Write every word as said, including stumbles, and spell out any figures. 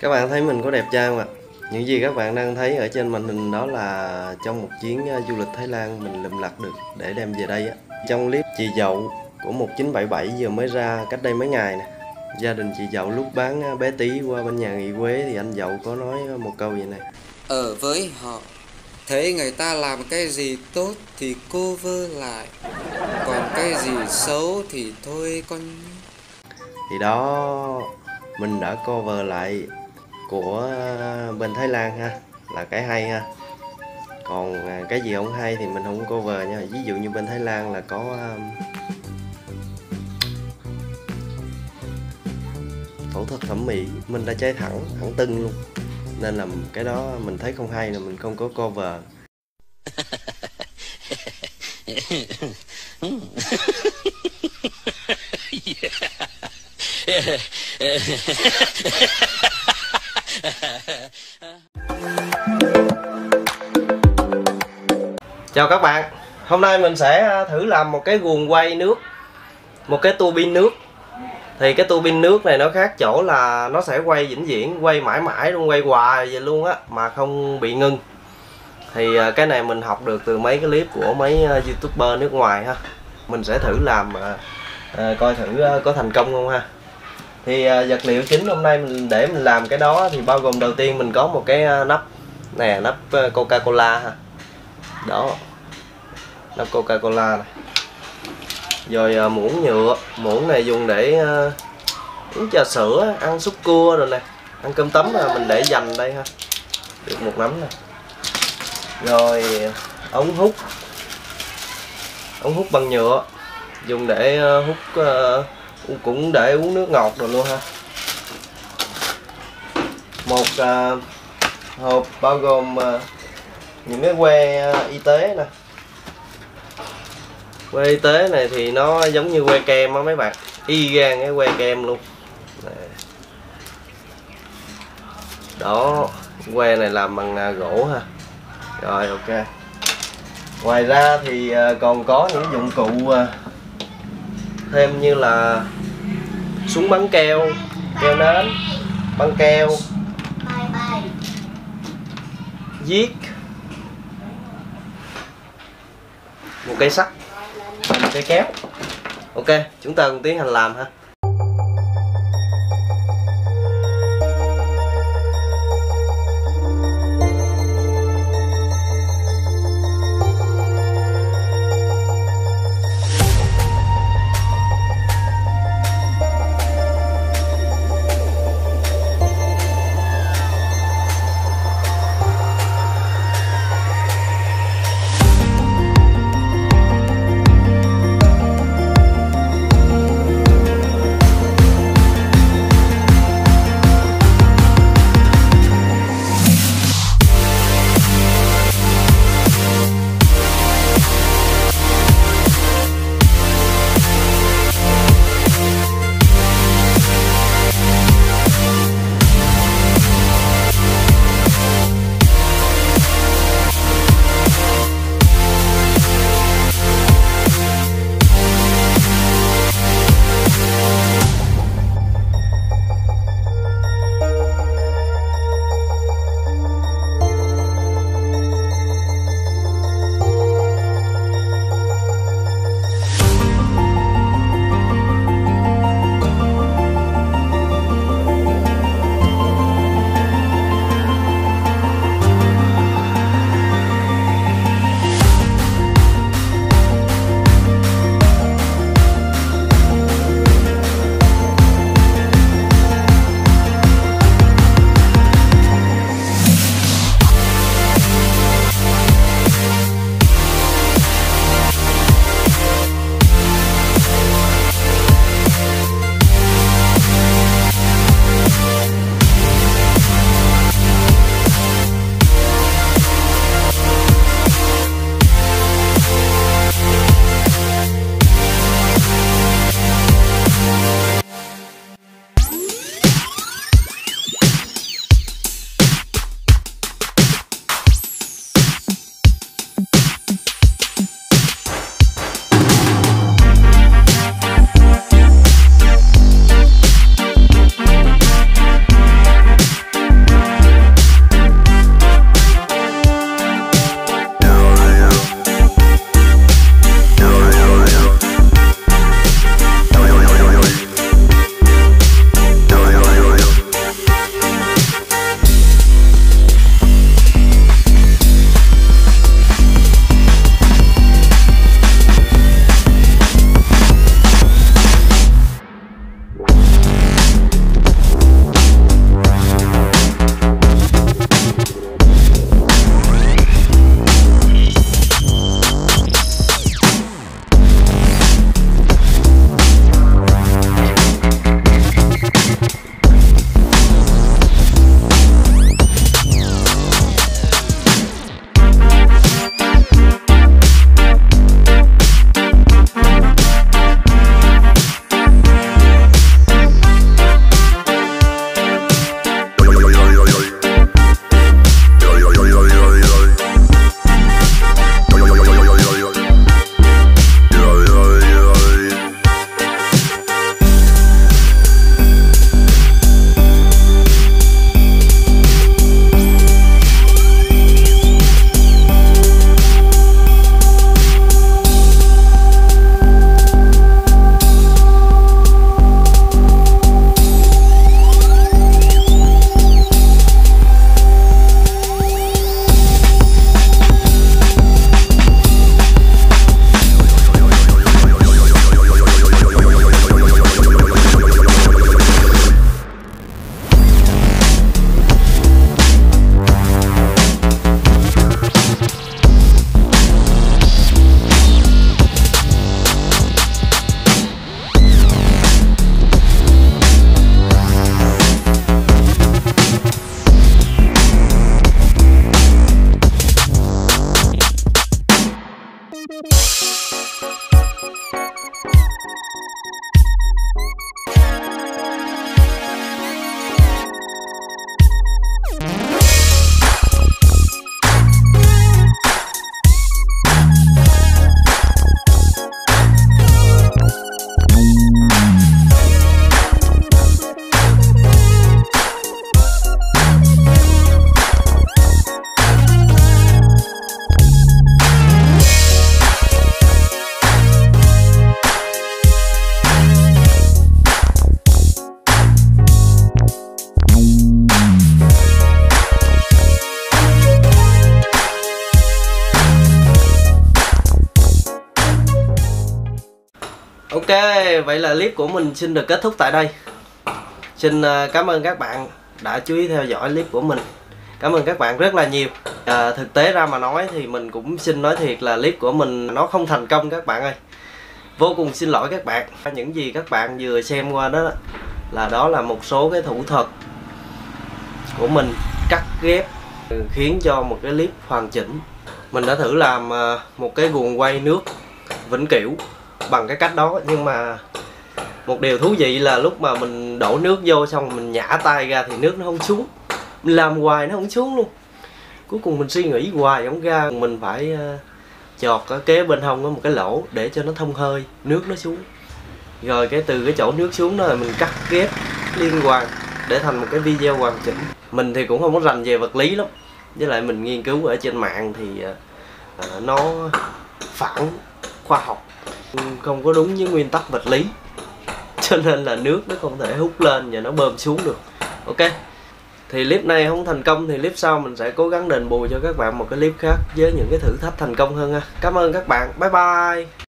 Các bạn thấy mình có đẹp trai không ạ? Những gì các bạn đang thấy ở trên màn hình đó là trong một chuyến du lịch Thái Lan mình lụm lặt được để đem về đây á. Trong clip chị Dậu của một chín bảy bảy vừa mới ra cách đây mấy ngày nè. Gia đình chị Dậu lúc bán bé tí qua bên nhà nghỉ Quế thì anh Dậu có nói một câu vậy này: ở với họ, thấy người ta làm cái gì tốt thì cover lại, còn cái gì xấu thì thôi con. Thì đó, mình đã cover lại của bên Thái Lan ha, là cái hay ha. Còn cái gì không hay thì mình không cover nha. Ví dụ như bên Thái Lan là có phẫu thuật thẩm mỹ, mình đã cháy thẳng, thẳng tưng luôn. Nên là cái đó mình thấy không hay là mình không có cover. Chào các bạn, hôm nay mình sẽ thử làm một cái guồng quay nước, một cái tua bin nước. Thì cái tua bin nước này nó khác chỗ là nó sẽ quay vĩnh viễn, quay mãi mãi luôn, quay hoài vậy luôn á mà không bị ngưng. Thì cái này mình học được từ mấy cái clip của mấy youtuber nước ngoài ha. Mình sẽ thử làm à, coi thử có thành công không ha. Thì à, vật liệu chính hôm nay mình để mình làm cái đó thì bao gồm đầu tiên mình có một cái nắp nè, nắp Coca-Cola ha. Đó, nắp Coca-Cola này. Rồi muỗng nhựa, muỗng này dùng để uh, uống trà sữa, ăn súp cua rồi nè, ăn cơm tấm là mình để dành đây ha, được một nắm nè. Rồi ống hút, ống hút bằng nhựa, dùng để uh, hút, uh, cũng để uống nước ngọt rồi luôn ha. Một uh, hộp bao gồm uh, những cái que uh, y tế nè. Que y tế này thì nó giống như que kem á mấy bạn, y gan cái que kem luôn. Đó, que này làm bằng gỗ ha. Rồi ok. Ngoài ra thì còn có những dụng cụ thêm như là súng bắn keo, keo nến, băng keo, viết, một cây sắt, một cây kéo. Ok, chúng ta cùng tiến hành làm ha. Ok, vậy là clip của mình xin được kết thúc tại đây. Xin cảm ơn các bạn đã chú ý theo dõi clip của mình. Cảm ơn các bạn rất là nhiều. à, Thực tế ra mà nói thì mình cũng xin nói thiệt là clip của mình nó không thành công các bạn ơi. Vô cùng xin lỗi các bạn. Những gì các bạn vừa xem qua đó là đó là một số cái thủ thuật của mình cắt ghép khiến cho một cái clip hoàn chỉnh. Mình đã thử làm một cái guồng quay nước vĩnh cửu bằng cái cách đó, nhưng mà một điều thú vị là lúc mà mình đổ nước vô xong mình nhả tay ra thì nước nó không xuống. Mình làm hoài nó không xuống luôn. Cuối cùng mình suy nghĩ hoài không ra. Mình phải chọt ở kế bên hông có một cái lỗ để cho nó thông hơi, nước nó xuống. Rồi cái từ cái chỗ nước xuống đó là mình cắt ghép liên hoàn để thành một cái video hoàn chỉnh. Mình thì cũng không có rành về vật lý lắm, với lại mình nghiên cứu ở trên mạng thì uh, nó phản khoa học, không có đúng với nguyên tắc vật lý, cho nên là nước nó không thể hút lên và nó bơm xuống được. Ok, thì clip này không thành công thì clip sau mình sẽ cố gắng đền bù cho các bạn một cái clip khác với những cái thử thách thành công hơn ha. Cảm ơn các bạn, bye bye.